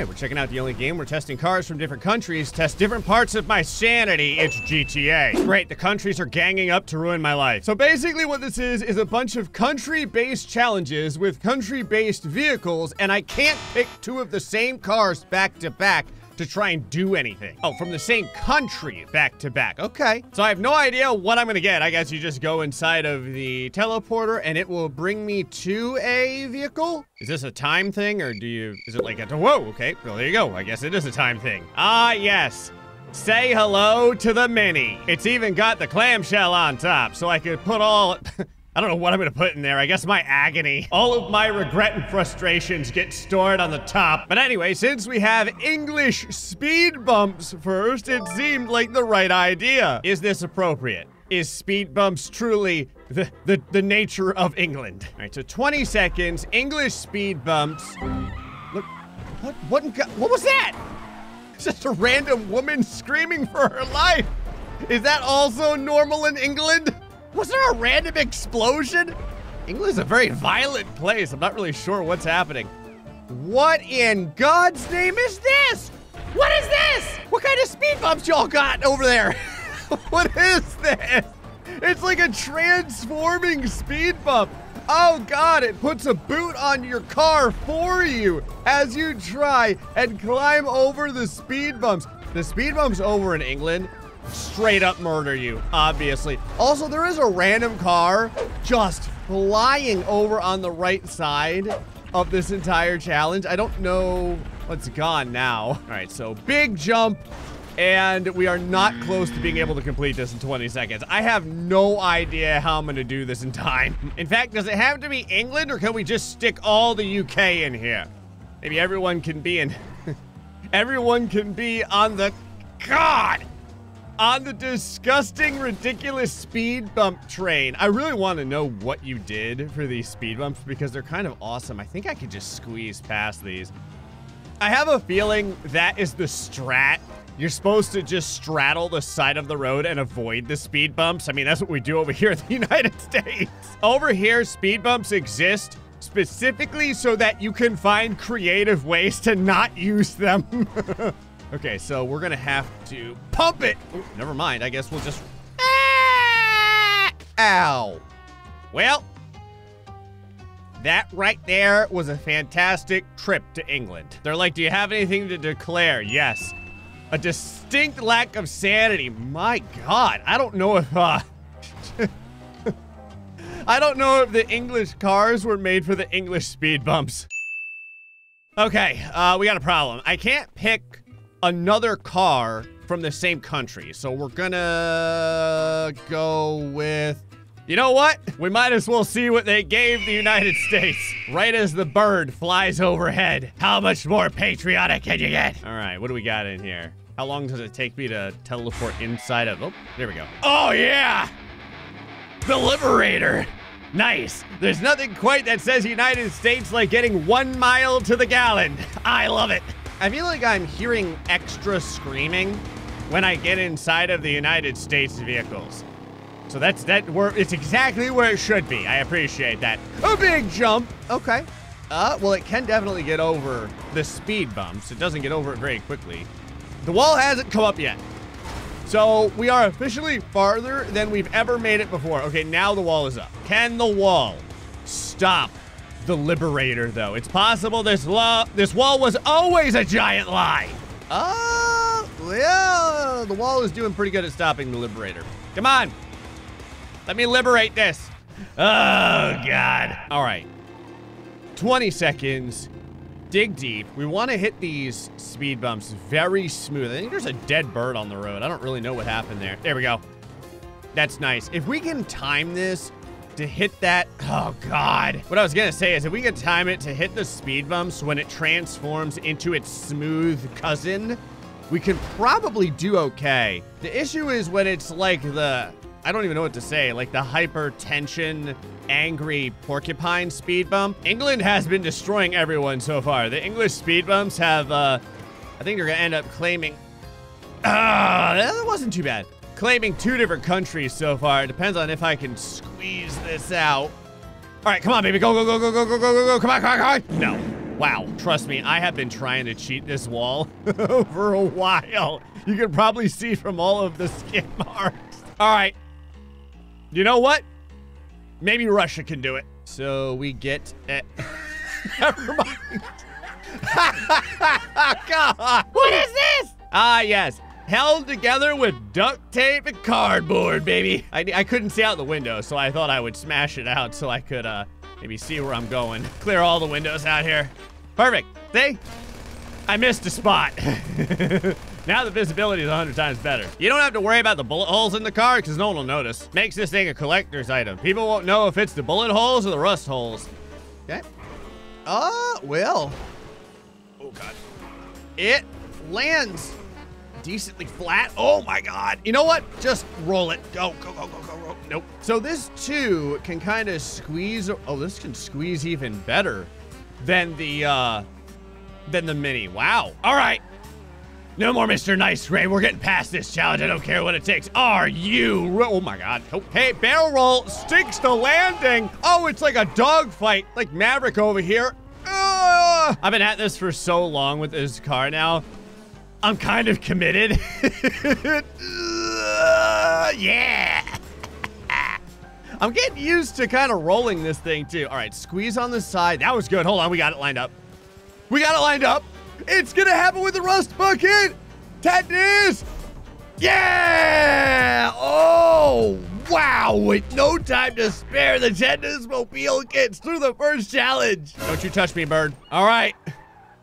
Alright, we're checking out the only game we're testing cars from different countries test different parts of my sanity. It's GTA. Great, the countries are ganging up to ruin my life. So basically what this is a bunch of country-based challenges with country-based vehicles, and I can't pick two of the same cars back to back to try and do anything. Oh, from the same country back to back. Okay. So I have no idea what I'm gonna get. I guess you just go inside of the teleporter and it will bring me to a vehicle. Is this a time thing or is it like a, whoa, okay. Well, there you go. I guess it is a time thing. Ah, yes. Say hello to the Mini. It's even got the clamshell on top so I could put all, I don't know what I'm gonna put in there. I guess my agony. All of my regret and frustrations get stored on the top. But anyway, since we have English speed bumps first, it seemed like the right idea. Is this appropriate? Is speed bumps truly the nature of England? All right, so 20 seconds, English speed bumps. Look, what was that? It's just a random woman screaming for her life. Is that also normal in England? Was there a random explosion? England's a very violent place. I'm not really sure what's happening. What in God's name is this? What is this? What kind of speed bumps y'all got over there? What is this? It's like a transforming speed bump. Oh God, it puts a boot on your car for you as you try and climb over the speed bumps. The speed bumps over in England straight up murder you, obviously. Also, there is a random car just flying over on the right side of this entire challenge. I don't know what's gone now. All right, so big jump, and we are not close to being able to complete this in 20 seconds. I have no idea how I'm gonna do this in time. In fact, does it have to be England, or can we just stick all the UK in here? Maybe everyone can be in, everyone can be on the, God! On the disgusting, ridiculous speed bump train. I really want to know what you did for these speed bumps because they're kind of awesome. I think I could just squeeze past these. I have a feeling that is the strat. You're supposed to just straddle the side of the road and avoid the speed bumps. I mean, that's what we do over here in the United States. Over here, speed bumps exist specifically so that you can find creative ways to not use them. Okay, so we're gonna have to pump it. Ooh, never mind, I guess we'll just, ow. Well, that right there was a fantastic trip to England. They're like, do you have anything to declare? Yes, a distinct lack of sanity. My God, I don't know if, I don't know if the English cars were made for the English speed bumps. Okay, we got a problem. I can't pick another car from the same country. So we're gonna go with, you know what? We might as well see what they gave the United States. Right as the bird flies overhead. How much more patriotic can you get? All right, what do we got in here? How long does it take me to teleport inside of, oh, there we go. Oh yeah, the Liberator. Nice. There's nothing quite that says United States like getting 1 mile to the gallon. I love it. I feel like I'm hearing extra screaming when I get inside of the United States vehicles. So that's that. It's exactly where it should be. I appreciate that. A big jump. Okay. Well, it can definitely get over the speed bumps. It doesn't get over it very quickly. The wall hasn't come up yet. So we are officially farther than we've ever made it before. Okay, now the wall is up. Can the wall stop the Liberator, though? It's possible this wall was always a giant lie. Oh, well, the wall is doing pretty good at stopping the Liberator. Come on, let me liberate this. Oh, God. All right, 20 seconds, dig deep. We want to hit these speed bumps very smooth. I think there's a dead bird on the road. I don't really know what happened there. There we go. That's nice. If we can time this to hit that, oh God. What I was gonna say is if we could time it to hit the speed bumps when it transforms into its smooth cousin, we can probably do okay. The issue is when it's like the, I don't even know what to say, like the hyper-tension, angry porcupine speed bump. England has been destroying everyone so far. The English speed bumps have, I think they're gonna end up claiming, that wasn't too bad. Claiming 2 different countries so far. It depends on if I can squeeze this out. All right, come on, baby. Go, go, go, go, go, go, go, go, go. Come on, come on, come on. No. Wow, trust me, I have been trying to cheat this wall for a while. You can probably see from all of the skid marks. All right, you know what? Maybe Russia can do it. So we get at... Never mind. God. What is this? Ah, yes. Held together with duct tape and cardboard, baby. I couldn't see out the window, so I thought I would smash it out so I could maybe see where I'm going. Clear all the windows out here. Perfect. See? I missed a spot. Now the visibility is 100 times better. You don't have to worry about the bullet holes in the car because no one will notice. Makes this thing a collector's item. People won't know if it's the bullet holes or the rust holes. Okay. Well. Oh, God. It lands decently flat. Oh, my God. You know what? Just roll it. Go, go, go, go, go, go. Nope. So this, too, can kind of squeeze. Oh, this can squeeze even better than the Mini. Wow. All right. No more Mr. Nice Ray. We're getting past this challenge. I don't care what it takes. Are you? Oh, my God. Oh, hey, barrel roll sticks to landing. Oh, it's like a dogfight. Like Maverick over here. I've been at this for so long with this car now. I'm kind of committed. Yeah. I'm getting used to kind of rolling this thing, too. All right, squeeze on the side. That was good. Hold on. We got it lined up. We got it lined up. It's going to happen with the rust bucket. Tetanus. Yeah. Oh, wow. With no time to spare, the tetanus mobile gets through the first challenge. Don't you touch me, bird. All right.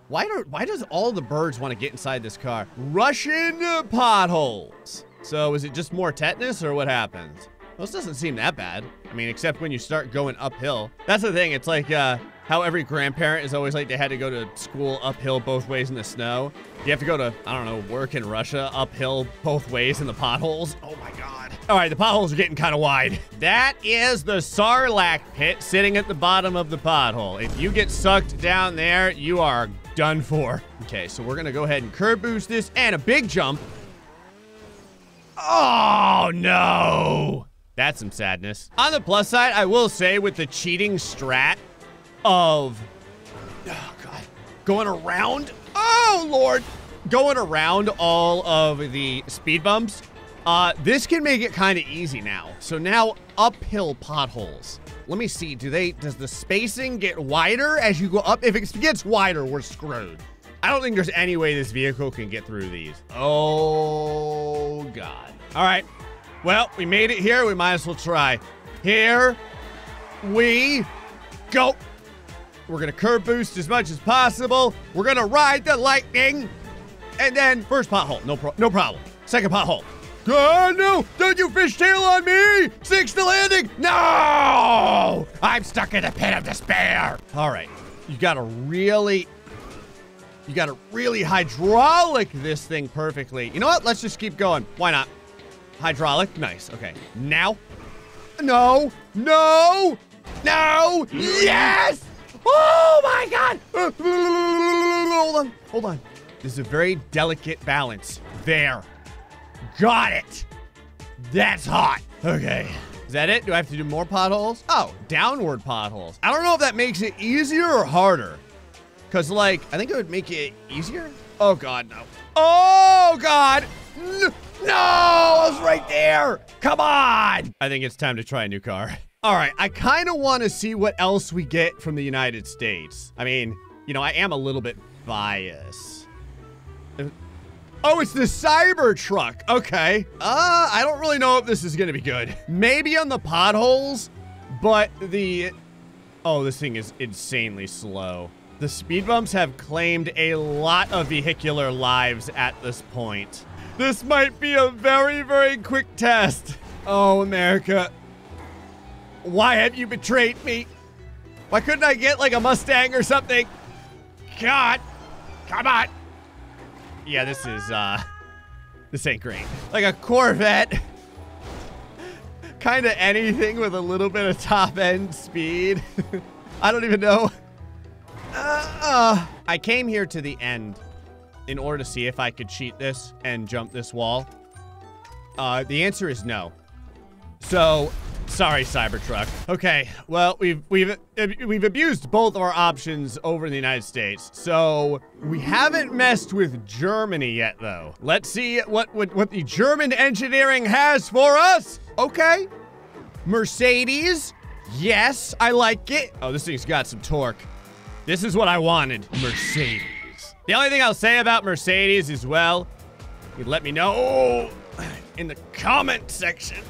Why does all the birds want to get inside this car? Russian potholes. So is it just more tetanus or what happens? Well, this doesn't seem that bad. I mean, except when you start going uphill. That's the thing. It's like how every grandparent is always like they had to go to school uphill both ways in the snow. You have to go to, I don't know, work in Russia uphill both ways in the potholes. Oh my God. All right, the potholes are getting kind of wide. That is the Sarlacc pit sitting at the bottom of the pothole. If you get sucked down there, you are done for. Okay, so we're gonna go ahead and curb boost this and a big jump. Oh no. That's some sadness. On the plus side, I will say with the cheating strat, of, oh God, going around, oh Lord, going around all of the speed bumps. This can make it kind of easy now. So now uphill potholes. Let me see, does the spacing get wider as you go up? If it gets wider, we're screwed. I don't think there's any way this vehicle can get through these. Oh God. All right, well, we made it here. We might as well try. Here we go. We're gonna curb boost as much as possible. We're gonna ride the lightning. And then first pothole, no problem. Second pothole. Oh no, don't you fishtail on me! Six to landing, no! I'm stuck in the pit of despair. All right, you gotta really hydraulic this thing perfectly. You know what, let's just keep going. Why not? Hydraulic, nice, okay. Now, no, yes! Oh my God! Hold on. This is a very delicate balance. There. Got it. That's hot. Okay. Is that it? Do I have to do more potholes? Oh, downward potholes. I don't know if that makes it easier or harder. Cause like, I think it would make it easier. Oh God, no. Oh God! No, I was right there. Come on. I think it's time to try a new car. All right, I kind of want to see what else we get from the United States. I mean, you know, I am a little bit biased. Oh, it's the Cybertruck. Okay. I don't really know if this is going to be good. Maybe on the potholes, but the... Oh, this thing is insanely slow. The speed bumps have claimed a lot of vehicular lives at this point. This might be a very, very quick test. Oh, America. Why have you betrayed me? Why couldn't I get like a Mustang or something? God, come on. Yeah, this ain't great. Like a Corvette. Kind of anything with a little bit of top end speed. I don't even know. I came here to the end in order to see if I could cheat this and jump this wall. The answer is no. So Sorry, Cybertruck. Okay, well, we've abused both of our options over in the United States. So we haven't messed with Germany yet, though. Let's see what the German engineering has for us. Okay, Mercedes. Yes, I like it. Oh, this thing's got some torque. This is what I wanted, Mercedes. The only thing I'll say about Mercedes is, well, you let me know in the comment section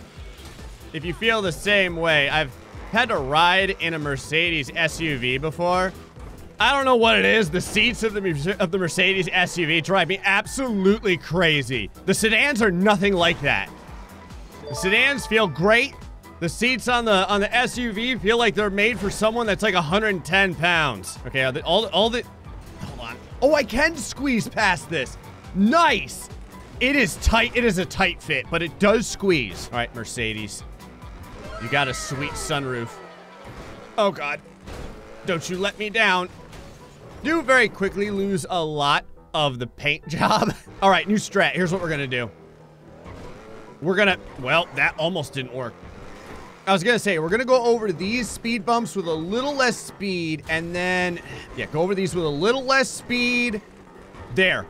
if you feel the same way. I've had to ride in a Mercedes SUV before. I don't know what it is. The seats of the Mercedes SUV drive me absolutely crazy. The sedans are nothing like that. The sedans feel great. The seats on the SUV feel like they're made for someone that's like 110 pounds. Okay, hold on. Oh, I can squeeze past this. Nice. It is tight. It is a tight fit, but it does squeeze. All right, Mercedes. You got a sweet sunroof. Oh, God. Don't you let me down. Do very quickly lose a lot of the paint job. All right, new strat. Here's what we're going to do. We're going to... Well, that almost didn't work. I was going to say, we're going to go over these speed bumps with a little less speed, and then... Yeah, go over these with a little less speed. There.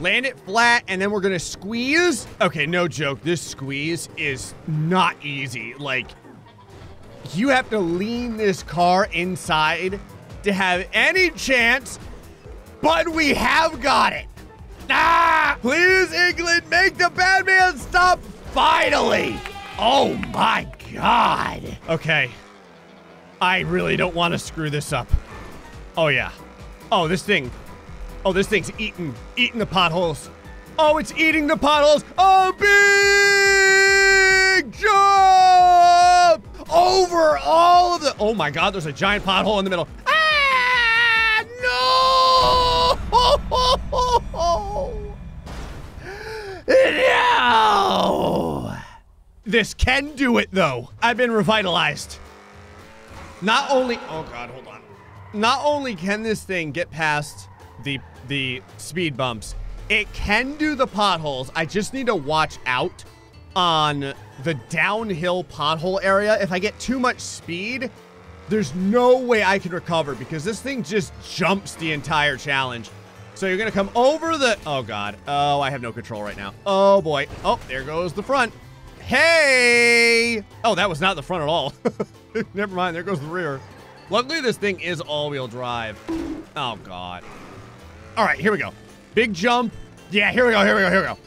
Land it flat, and then we're gonna squeeze. Okay, no joke, this squeeze is not easy. Like, you have to lean this car inside to have any chance, but we have got it. Ah! Please, England, make the bad man stop, finally! Oh my God. Okay, I really don't wanna screw this up. Oh yeah. Oh, this thing. Oh, this thing's eating the potholes. Oh, it's eating the potholes. Oh, big jump! Over all of the, oh my God, there's a giant pothole in the middle. Ah, no! No! This can do it though. I've been revitalized. Not only, oh God, hold on. Not only can this thing get past the speed bumps, it can do the potholes. I just need to watch out on the downhill pothole area. If I get too much speed, there's no way I can recover because this thing just jumps the entire challenge. So you're gonna come over the, oh God. Oh, I have no control right now. Oh boy. Oh, there goes the front. Hey! Oh, that was not the front at all. Never mind, there goes the rear. Luckily, this thing is all-wheel drive. Oh God. All right, here we go. Big jump. Yeah, here we go, here we go, here we go.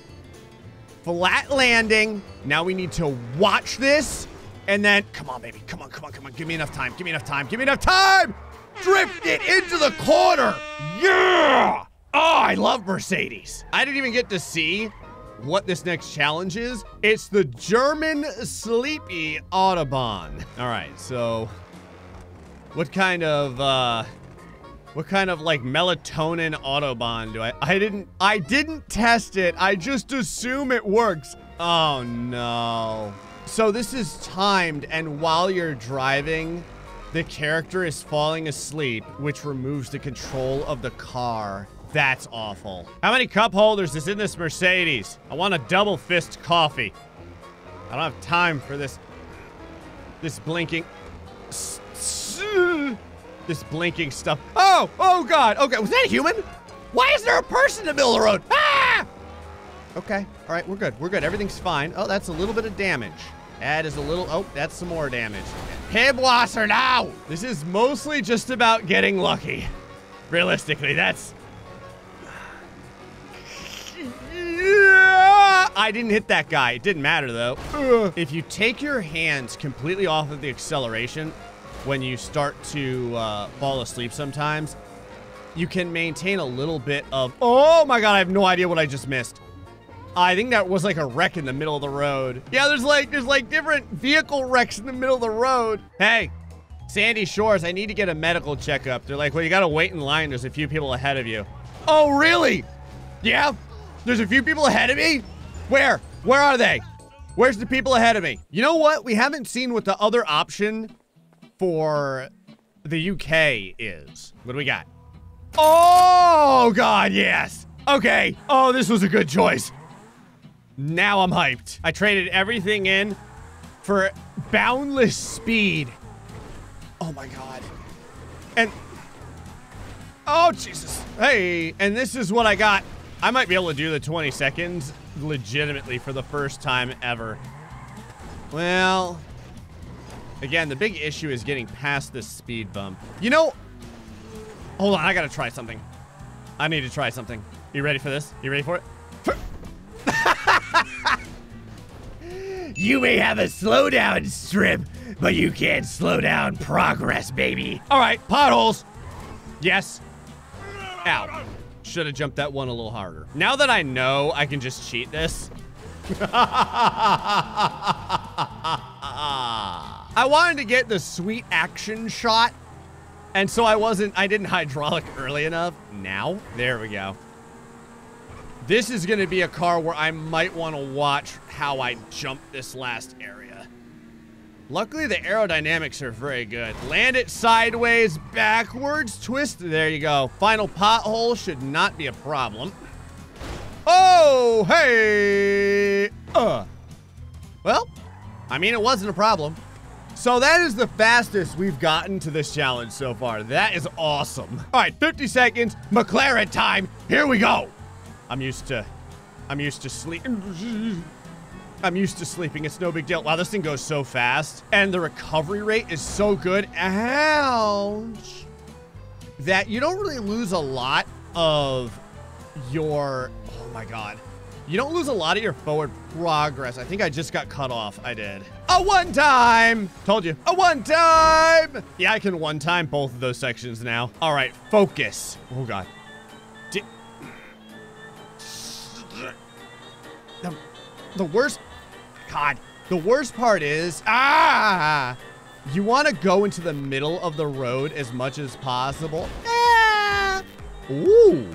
Flat landing. Now we need to watch this. And then, come on, baby. Come on, come on, come on. Give me enough time. Give me enough time. Give me enough time. Drift it into the corner. Yeah. Oh, I love Mercedes. I didn't even get to see what this next challenge is. It's the German Sleepy Autobahn. All right, so what kind of like melatonin Autobahn do I didn't test it. I just assume it works. Oh no. So this is timed, and while you're driving, the character is falling asleep, which removes the control of the car. That's awful. How many cup holders is in this Mercedes? I want a double fist coffee. I don't have time for this blinking. This blinking stuff. Oh, oh God. Okay, was that a human? Why is there a person in the middle of the road? Ah! Okay, all right, we're good. We're good, everything's fine. Oh, that's a little bit of damage. That is a little, oh, that's some more damage. Hibwasser now! This is mostly just about getting lucky. Realistically, that's... I didn't hit that guy. It didn't matter though. If you take your hands completely off of the acceleration, when you start to fall asleep sometimes, you can maintain a little bit of, oh my God, I have no idea what I just missed. I think that was like a wreck in the middle of the road. Yeah, there's like different vehicle wrecks in the middle of the road. Hey, Sandy Shores, I need to get a medical checkup. They're like, well, you gotta wait in line. There's a few people ahead of you. Oh, really? Yeah, there's a few people ahead of me? Where? Where are they? Where's the people ahead of me? You know what? We haven't seen what the other option for the UK is. What do we got? Oh God, yes. Okay. Oh, this was a good choice. Now I'm hyped. I traded everything in for boundless speed. Oh my God. And, oh Jesus. Hey, and this is what I got. I might be able to do the 20 seconds legitimately for the first time ever. Well, again, the big issue is getting past this speed bump. You know, hold on, I gotta try something. I need to try something. You ready for this? You ready for it? You may have a slowdown strip, but you can't slow down progress, baby. All right, potholes. Yes. Ow. Should have jumped that one a little harder. Now that I know I can just cheat this. I wanted to get the sweet action shot, and so I didn't hydraulic early enough. Now, there we go. This is gonna be a car where I might wanna watch how I jump this last area. Luckily, the aerodynamics are very good. Land it sideways, backwards, twist. There you go. Final pothole should not be a problem. Oh, hey! Well, I mean, it wasn't a problem. So that is the fastest we've gotten to this challenge so far. That is awesome. All right, 50 seconds, McLaren time. Here we go. I'm used to sleeping. It's no big deal. Wow, this thing goes so fast. And the recovery rate is so good. Ouch. That you don't really lose a lot of your... Oh, my God. You don't lose a lot of your forward progress. I think I just got cut off. I did. A one time. Told you. A one time. Yeah, I can one time both of those sections now. All right, focus. Oh, God. The worst part is, you want to go into the middle of the road as much as possible. Ooh.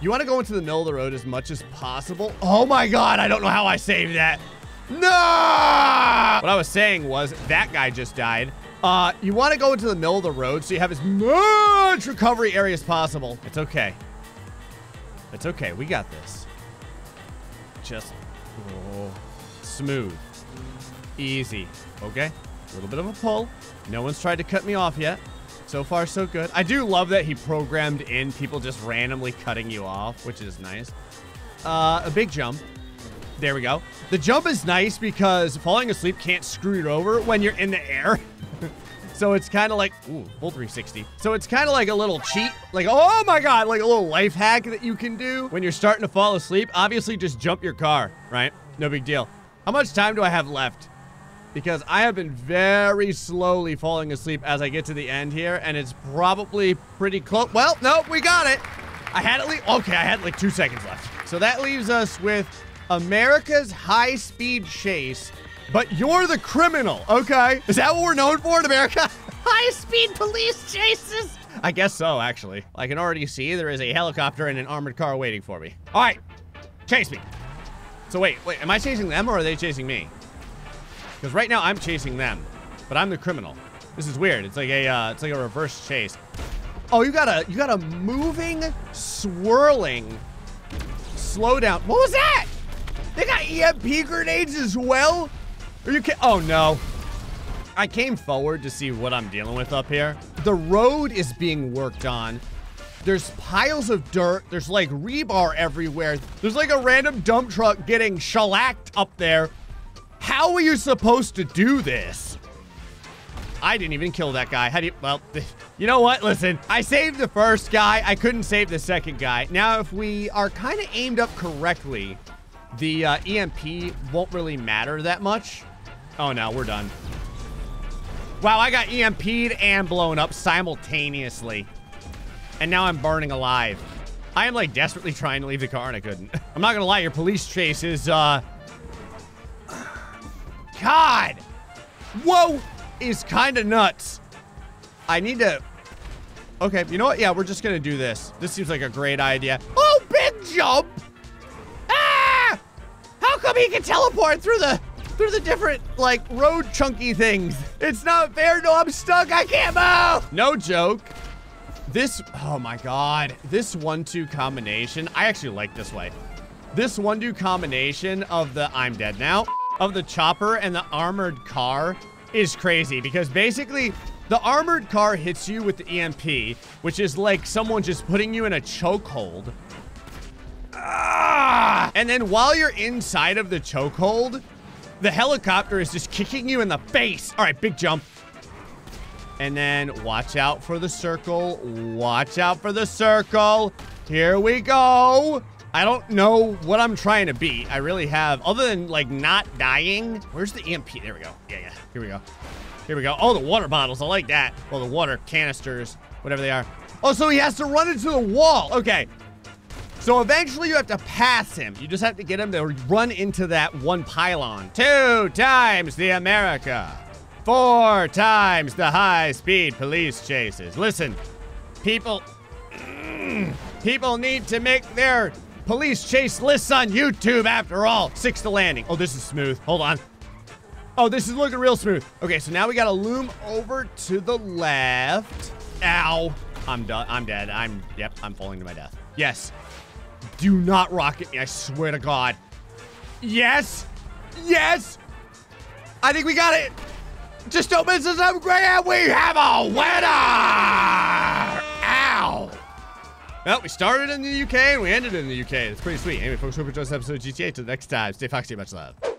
You want to go into the middle of the road as much as possible. Oh my God, I don't know how I saved that. No! What I was saying was that guy just died. You want to go into the middle of the road so you have as much recovery area as possible. It's okay. It's okay, we got this. Just... Oh, smooth, easy. Okay, a little bit of a pull. No one's tried to cut me off yet. So far, so good. I do love that he programmed in people just randomly cutting you off, which is nice. A big jump. There we go. The jump is nice because falling asleep can't screw you over when you're in the air. So it's kind of like, ooh, full 360. So it's kind of like a little cheat, like, oh my God, like a little life hack that you can do when you're starting to fall asleep. Obviously, just jump your car, right? No big deal. How much time do I have left? Because I have been very slowly falling asleep as I get to the end here, and it's probably pretty close. Well, nope, we got it. I had at least, okay, I had like 2 seconds left. So that leaves us with America's high-speed chase. But you're the criminal, okay? Is that what we're known for in America? High-speed police chases? I guess so, actually. I can already see there is a helicopter and an armored car waiting for me. All right, chase me. So wait, am I chasing them or are they chasing me? Because right now I'm chasing them, but I'm the criminal. This is weird. It's like a reverse chase. Oh, you got a moving, swirling slowdown. What was that? They got EMP grenades as well? Are you kidding? Oh no. I came forward to see what I'm dealing with up here. The road is being worked on. There's piles of dirt. There's like rebar everywhere. There's like a random dump truck getting shellacked up there. How are you supposed to do this? I didn't even kill that guy. How do you, well, you know what? Listen, I saved the first guy. I couldn't save the second guy. Now, if we are kind of aimed up correctly, the EMP won't really matter that much. Oh no, we're done. Wow, I got EMP'd and blown up simultaneously. And now I'm burning alive. I am like desperately trying to leave the car and I couldn't. I'm not gonna lie, your police chase is, God! Whoa! Is kinda nuts. I need to... Okay, you know what? Yeah, we're just gonna do this. This seems like a great idea. Oh, big jump! How come he can teleport through the different, like, road chunky things? It's not fair. No, I'm stuck. I can't move. No joke. This, oh my God. This 1-2 combination. I actually like this way. This 1-2 combination of the I'm dead now. of the chopper and the armored car is crazy, because basically the armored car hits you with the EMP, which is like someone just putting you in a chokehold. And then while you're inside of the chokehold, the helicopter is just kicking you in the face. All right, big jump. And then watch out for the circle. Watch out for the circle. Here we go. I don't know what I'm trying to be. I really have, other than like not dying. Where's the EMP? There we go. Yeah, yeah. Here we go. Here we go. Oh, the water bottles. I like that. Well, the water canisters, whatever they are. Oh, so he has to run into the wall. Okay. So eventually you have to pass him. You just have to get him to run into that one pylon. 2 times the America. 4 times the high-speed police chases. Listen, people need to make their police chase lists on YouTube after all. 6 to landing. Oh, this is smooth. Hold on. Oh, this is looking real smooth. Okay, so now we gotta loom over to the left. Ow. I'm done. I'm dead. Yep, I'm falling to my death. Yes. Do not rocket me. I swear to God. Yes. Yes. I think we got it. Just don't miss us up, Graham. We have a winner! Ow! Well, we started in the UK and we ended in the UK. That's pretty sweet. Anyway, folks, hope you enjoyed this episode of GTA. Till next time, stay foxy, much love.